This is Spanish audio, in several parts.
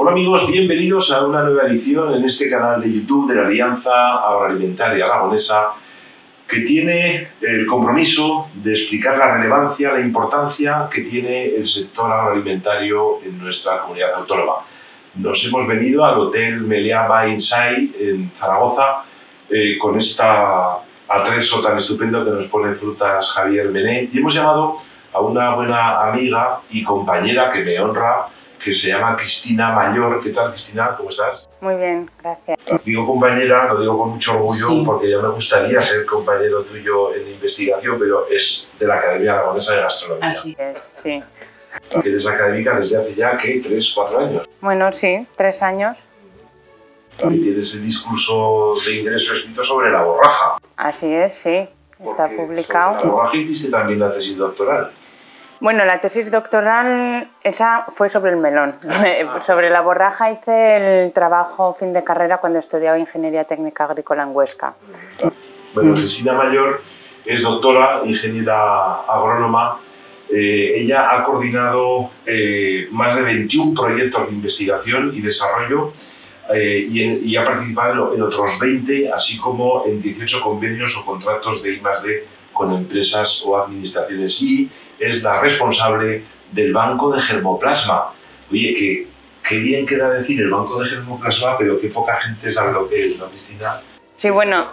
Hola amigos, bienvenidos a una nueva edición en este canal de YouTube de la Alianza Agroalimentaria Aragonesa, que tiene el compromiso de explicar la relevancia, la importancia que tiene el sector agroalimentario en nuestra comunidad autónoma. Nos hemos venido al Hotel Meliá by Insight en Zaragoza con esta atrezo tan estupendo que nos pone Frutas Javier Mené, y hemos llamado a una buena amiga y compañera que me honra, que se llama Cristina Mallor. ¿Qué tal, Cristina? ¿Cómo estás? Muy bien, gracias. Digo compañera, lo digo con mucho orgullo, sí, porque ya me gustaría ser compañero tuyo en investigación, pero es de la Academia Aragonesa de Gastronomía. Así es, sí. Que eres académica desde hace ya, ¿qué? ¿3 o 4 años? Bueno, sí, 3 años. Y tienes el discurso de ingreso escrito sobre la borraja. Así es, sí, está publicado. Sobre la borraja hiciste también la tesis doctoral. Bueno, la tesis doctoral, esa fue sobre el melón. Ah. Sobre la borraja hice el trabajo fin de carrera cuando estudiaba Ingeniería Técnica Agrícola en Huesca. Bueno, Cristina Mallor es doctora, ingeniera agrónoma. Ella ha coordinado más de 21 proyectos de investigación y desarrollo y ha participado en otros 20, así como en 18 convenios o contratos de I+D con empresas o administraciones, y es la responsable del Banco de Germoplasma. Oye, qué bien queda decir el Banco de Germoplasma, pero qué poca gente sabe lo que es, ¿no, Cristina? Sí, bueno,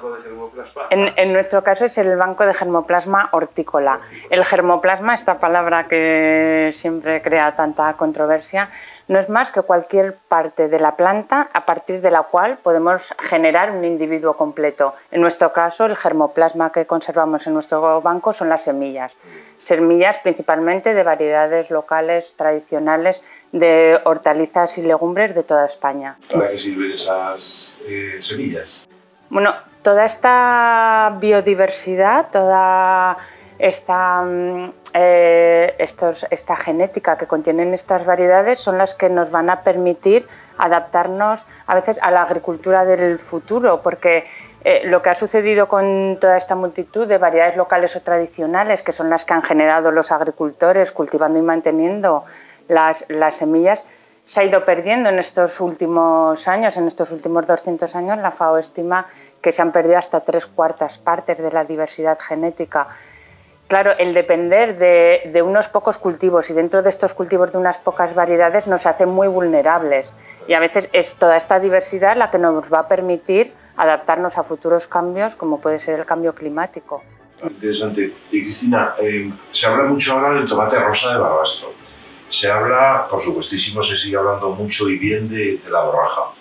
en nuestro caso es el Banco de Germoplasma hortícola. El germoplasma, esta palabra que siempre crea tanta controversia, no es más que cualquier parte de la planta a partir de la cual podemos generar un individuo completo. En nuestro caso, el germoplasma que conservamos en nuestro banco son las semillas. Semillas principalmente de variedades locales, tradicionales, de hortalizas y legumbres de toda España. ¿Para qué sirven esas semillas? Bueno, toda esta biodiversidad, toda esta genética que contienen estas variedades son las que nos van a permitir adaptarnos a veces a la agricultura del futuro, porque lo que ha sucedido con toda esta multitud de variedades locales o tradicionales, que son las que han generado los agricultores cultivando y manteniendo las semillas, se ha ido perdiendo en estos últimos años. En estos últimos 200 años la FAO estima que se han perdido hasta 3/4 partes de la diversidad genética. Claro, el depender de unos pocos cultivos y dentro de estos cultivos de unas pocas variedades nos hace muy vulnerables, y a veces es toda esta diversidad la que nos va a permitir adaptarnos a futuros cambios como puede ser el cambio climático. Interesante. Y Cristina, se habla mucho ahora del tomate rosa de Barbastro. Se habla, por supuestísimo, se sigue hablando mucho y bien de la borraja.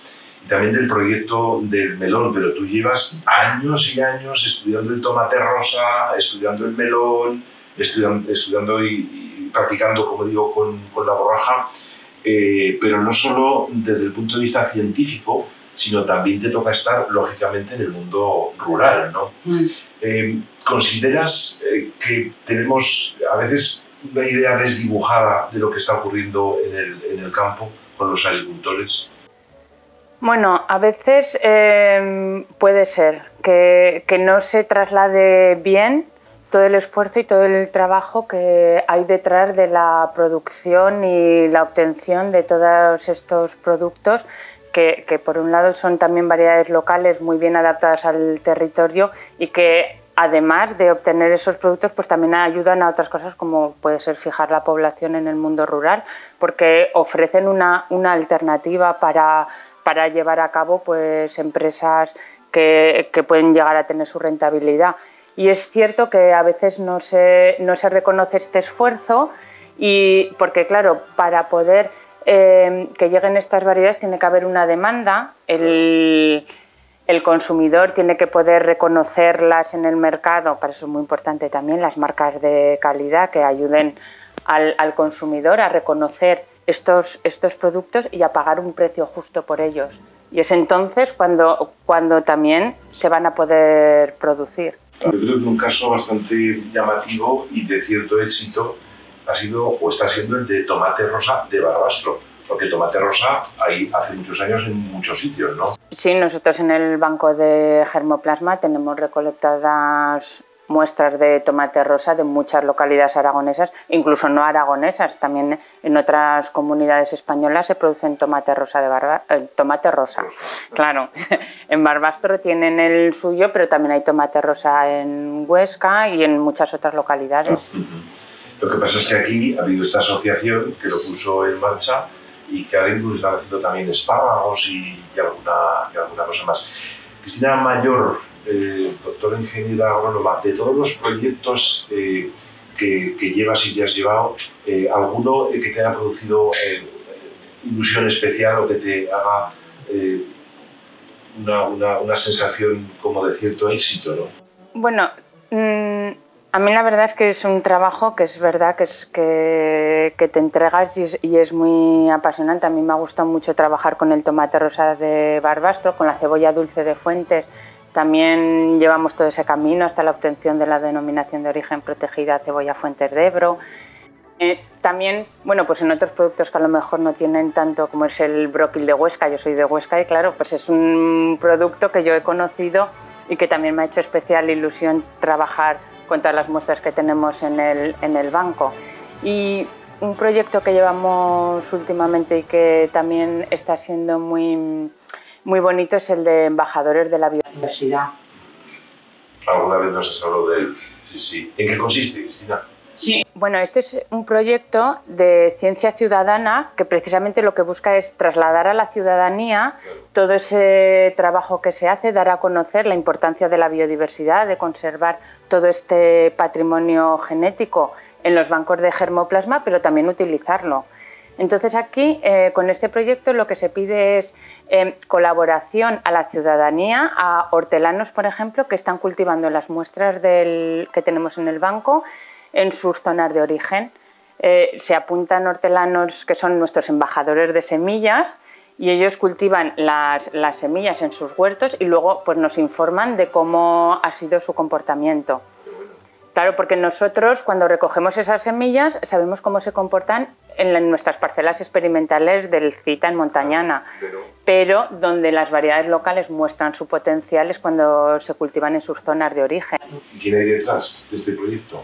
Y también del proyecto del melón, pero tú llevas años y años estudiando el tomate rosa, estudiando el melón, estudiando y practicando, como digo, con la borraja. Pero no solo desde el punto de vista científico, sino también te toca estar, lógicamente, en el mundo rural, ¿no? ¿Consideras que tenemos, a veces, una idea desdibujada de lo que está ocurriendo en el campo con los agricultores? Bueno, a veces puede ser que no se traslade bien todo el esfuerzo y todo el trabajo que hay detrás de la producción y la obtención de todos estos productos, que por un lado son también variedades locales muy bien adaptadas al territorio y que además de obtener esos productos, pues también ayudan a otras cosas como puede ser fijar la población en el mundo rural, porque ofrecen una alternativa para llevar a cabo pues empresas que pueden llegar a tener su rentabilidad. Y es cierto que a veces no se reconoce este esfuerzo, y porque claro, para poder que lleguen estas variedades tiene que haber una demanda. El consumidor tiene que poder reconocerlas en el mercado. Para eso es muy importante también las marcas de calidad que ayuden al consumidor a reconocer estos productos y a pagar un precio justo por ellos. Y es entonces cuando también se van a poder producir. Yo creo que un caso bastante llamativo y de cierto éxito ha sido o está siendo el de tomate rosa de Barbastro. Porque tomate rosa hay hace muchos años en muchos sitios, ¿no? Sí, nosotros en el Banco de Germoplasma tenemos recolectadas muestras de tomate rosa de muchas localidades aragonesas, incluso no aragonesas, también en otras comunidades españolas se producen tomate rosa de tomate rosa, claro. En Barbastro tienen el suyo, pero también hay tomate rosa en Huesca y en muchas otras localidades. Lo que pasa es que aquí ha habido esta asociación que lo puso en marcha y que ahora incluso están haciendo también espárragos y alguna cosa más. Cristina Mallor, doctora ingeniera agrónoma, de todos los proyectos que llevas y que has llevado, ¿alguno que te haya producido ilusión especial o que te haga una sensación como de cierto éxito, ¿no? Bueno, a mí la verdad es que es un trabajo que es verdad que, te entregas y es muy apasionante. A mí me ha gustado mucho trabajar con el tomate rosa de Barbastro, con la cebolla dulce de Fuentes. También llevamos todo ese camino hasta la obtención de la denominación de origen protegida cebolla Fuentes de Ebro. También, bueno, pues en otros productos que a lo mejor no tienen tanto, como es el brócoli de Huesca. Yo soy de Huesca y claro, pues es un producto que yo he conocido y que también me ha hecho especial ilusión trabajar con todas las muestras que tenemos en el banco. Y un proyecto que llevamos últimamente y que también está siendo muy, muy bonito es el de embajadores de la biodiversidad. ¿Alguna vez nos has hablado de él? Sí, sí. ¿En qué consiste, Cristina? Sí. Bueno, este es un proyecto de ciencia ciudadana que precisamente lo que busca es trasladar a la ciudadanía todo ese trabajo que se hace, dar a conocer la importancia de la biodiversidad, de conservar todo este patrimonio genético en los bancos de germoplasma, pero también utilizarlo. Entonces aquí, con este proyecto, lo que se pide es colaboración a la ciudadanía, a hortelanos, por ejemplo, que están cultivando las muestras que tenemos en el banco, en sus zonas de origen. Se apuntan hortelanos que son nuestros embajadores de semillas y ellos cultivan las semillas en sus huertos y luego pues, nos informan de cómo ha sido su comportamiento. Claro, porque nosotros cuando recogemos esas semillas sabemos cómo se comportan en nuestras parcelas experimentales del CITA en Montañana, pero donde las variedades locales muestran su potencial es cuando se cultivan en sus zonas de origen. ¿Y quién hay detrás de este proyecto?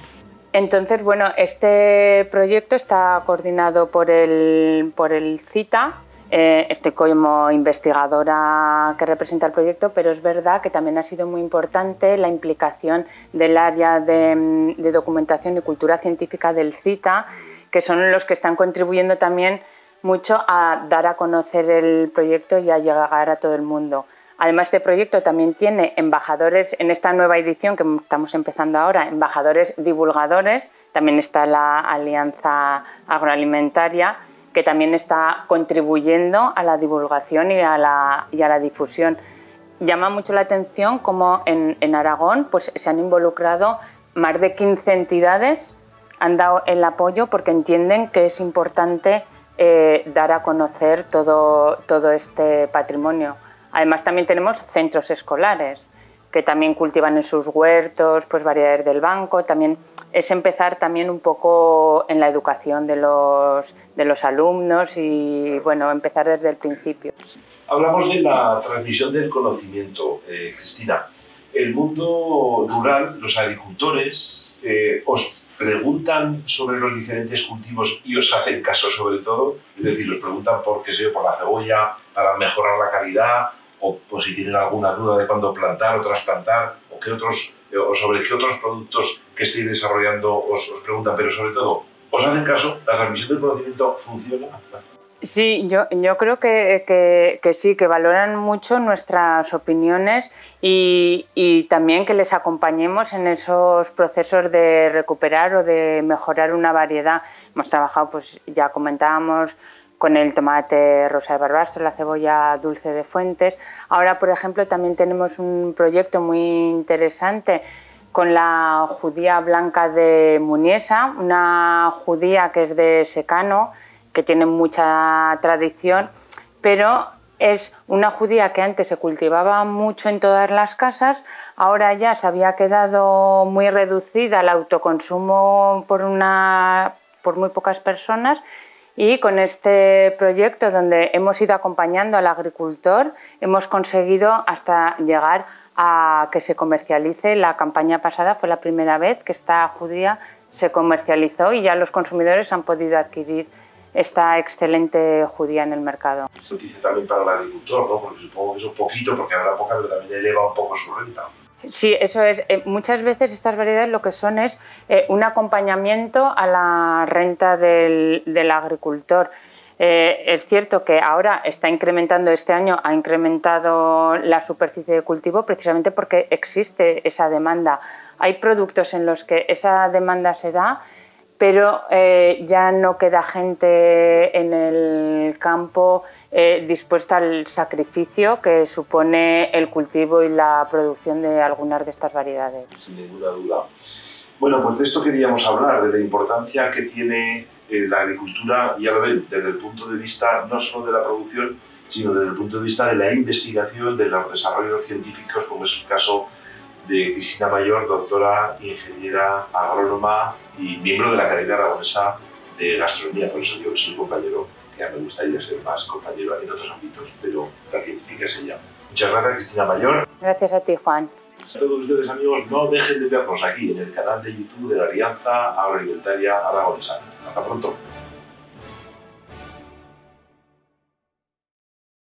Entonces, bueno, este proyecto está coordinado por el CITA. Estoy como investigadora que representa el proyecto, pero es verdad que también ha sido muy importante la implicación del área de documentación y cultura científica del CITA, que son los que están contribuyendo también mucho a dar a conocer el proyecto y a llegar a todo el mundo. Además, este proyecto también tiene embajadores, en esta nueva edición que estamos empezando ahora, embajadores divulgadores. También está la Alianza Agroalimentaria, que también está contribuyendo a la divulgación y a la difusión. Llama mucho la atención cómo en Aragón pues, se han involucrado más de 15 entidades, han dado el apoyo porque entienden que es importante dar a conocer todo este patrimonio. Además, también tenemos centros escolares que también cultivan en sus huertos pues, variedades del banco. También es empezar también un poco en la educación de los alumnos y bueno, empezar desde el principio. Hablamos de la transmisión del conocimiento, Cristina. El mundo rural, los agricultores, os preguntan sobre los diferentes cultivos y os hacen caso sobre todo, es decir, os preguntan por, qué sé yo, por la cebolla, para mejorar la calidad, o si tienen alguna duda de cuándo plantar o trasplantar, o sobre qué otros productos que estéis desarrollando os preguntan, pero sobre todo, ¿os hacen caso? ¿La transmisión del conocimiento funciona? Sí, yo creo que sí, que valoran mucho nuestras opiniones y también que les acompañemos en esos procesos de recuperar o de mejorar una variedad. Hemos trabajado, pues ya comentábamos, con el tomate rosa de Barbastro, la cebolla dulce de Fuentes. Ahora, por ejemplo, también tenemos un proyecto muy interesante con la judía blanca de Muniesa, una judía que es de secano, que tiene mucha tradición, pero es una judía que antes se cultivaba mucho en todas las casas, ahora ya se había quedado muy reducida al autoconsumo por muy pocas personas, Y con este proyecto, donde hemos ido acompañando al agricultor, hemos conseguido hasta llegar a que se comercialice. La campaña pasada fue la primera vez que esta judía se comercializó y ya los consumidores han podido adquirir esta excelente judía en el mercado. Esto dice también para el agricultor, ¿no? Porque supongo que eso poquito, porque habrá poca, pero también eleva un poco su renta. Sí, eso es. Muchas veces estas variedades lo que son es un acompañamiento a la renta del agricultor. Es cierto que ahora está incrementando, este año ha incrementado la superficie de cultivo precisamente porque existe esa demanda. Hay productos en los que esa demanda se da, pero ya no queda gente en el campo dispuesta al sacrificio que supone el cultivo y la producción de algunas de estas variedades. Sin ninguna duda. Bueno, pues de esto queríamos hablar, de la importancia que tiene la agricultura, ya lo ven, desde el punto de vista no solo de la producción, sino desde el punto de vista de la investigación, de los desarrollos científicos, como es el caso de Cristina Mallor, doctora, ingeniera, agrónoma y miembro de la Academia Aragonesa de Gastronomía. Por eso yo soy compañero, que a mí me gustaría ser más compañero en otros ámbitos, pero la científica es ella. Muchas gracias, Cristina Mallor. Gracias a ti, Juan. A todos ustedes, amigos, no dejen de vernos aquí en el canal de YouTube de la Alianza Agroalimentaria Aragonesa. Hasta pronto.